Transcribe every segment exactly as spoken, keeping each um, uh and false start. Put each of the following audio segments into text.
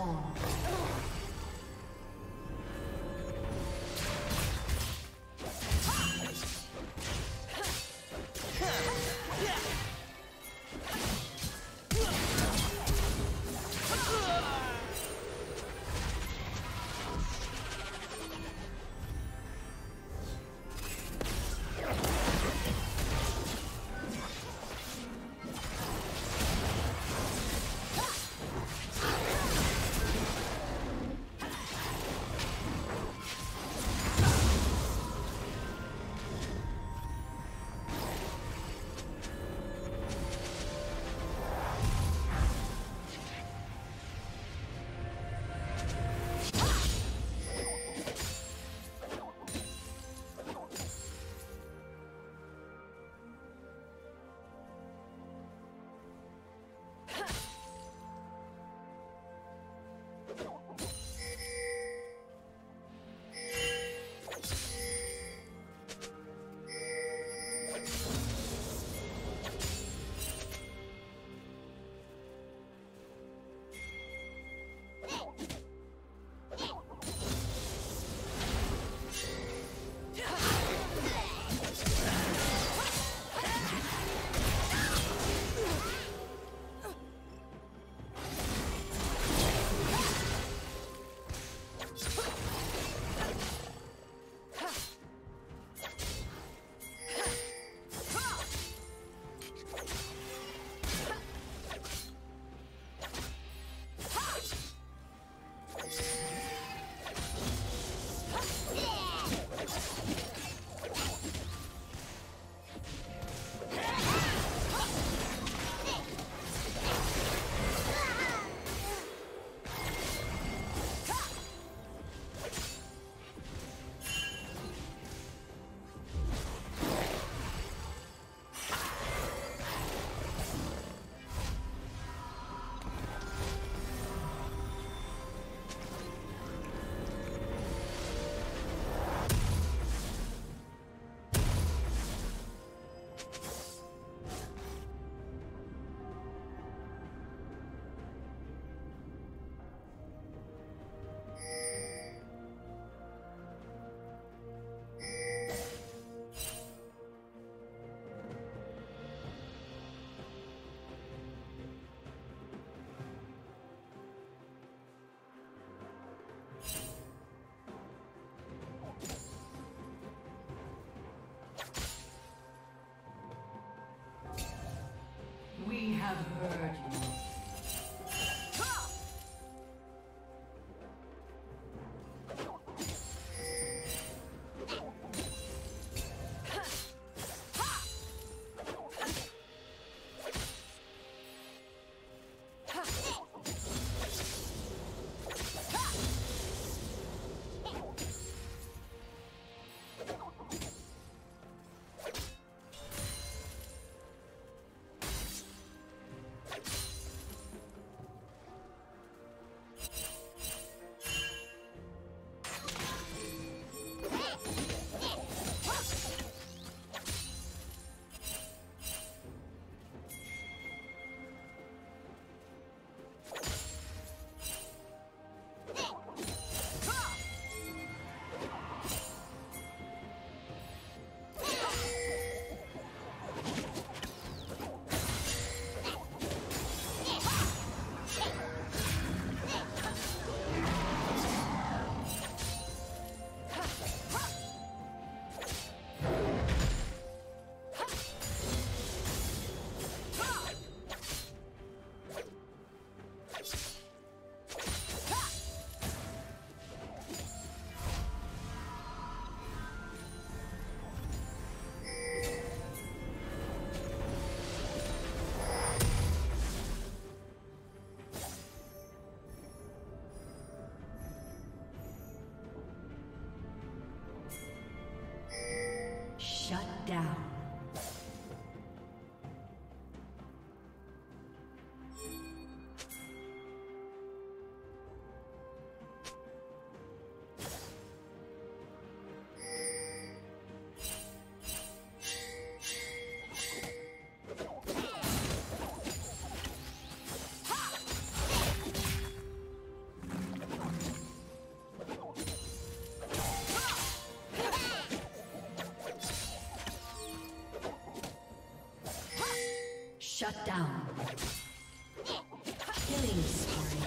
Spawn. We have heard you. Shut down. Shut down. Killing spree.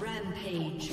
Rampage.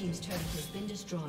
team's turret has been destroyed.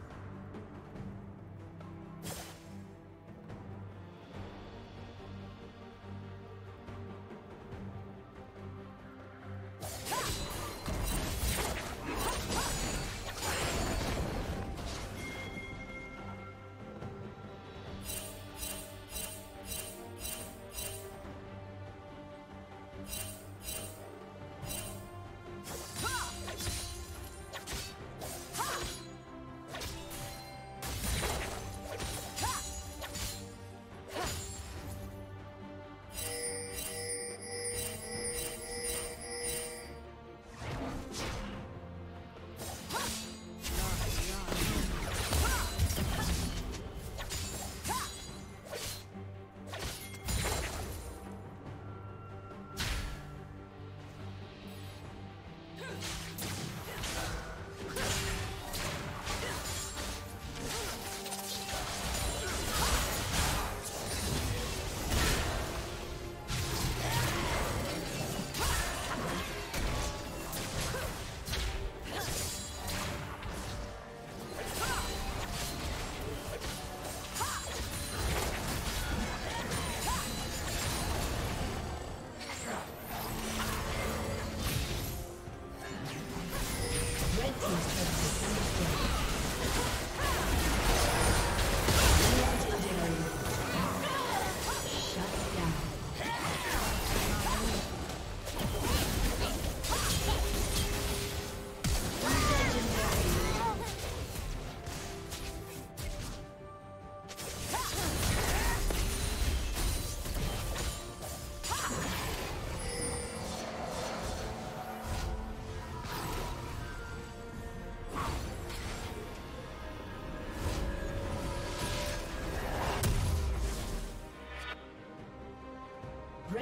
One step ahead. Red team's turret has been destroyed.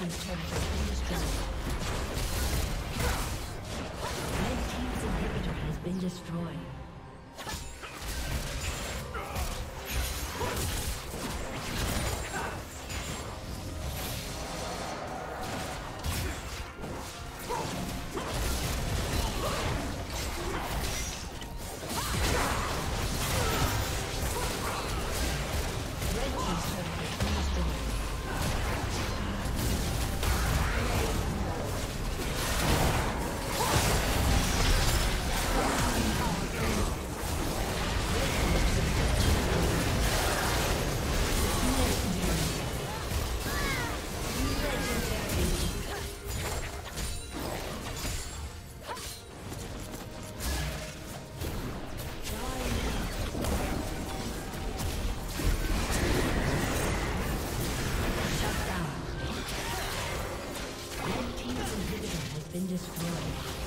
team's turret has been destroyed. Red team's inhibitor has been destroyed. Been destroyed.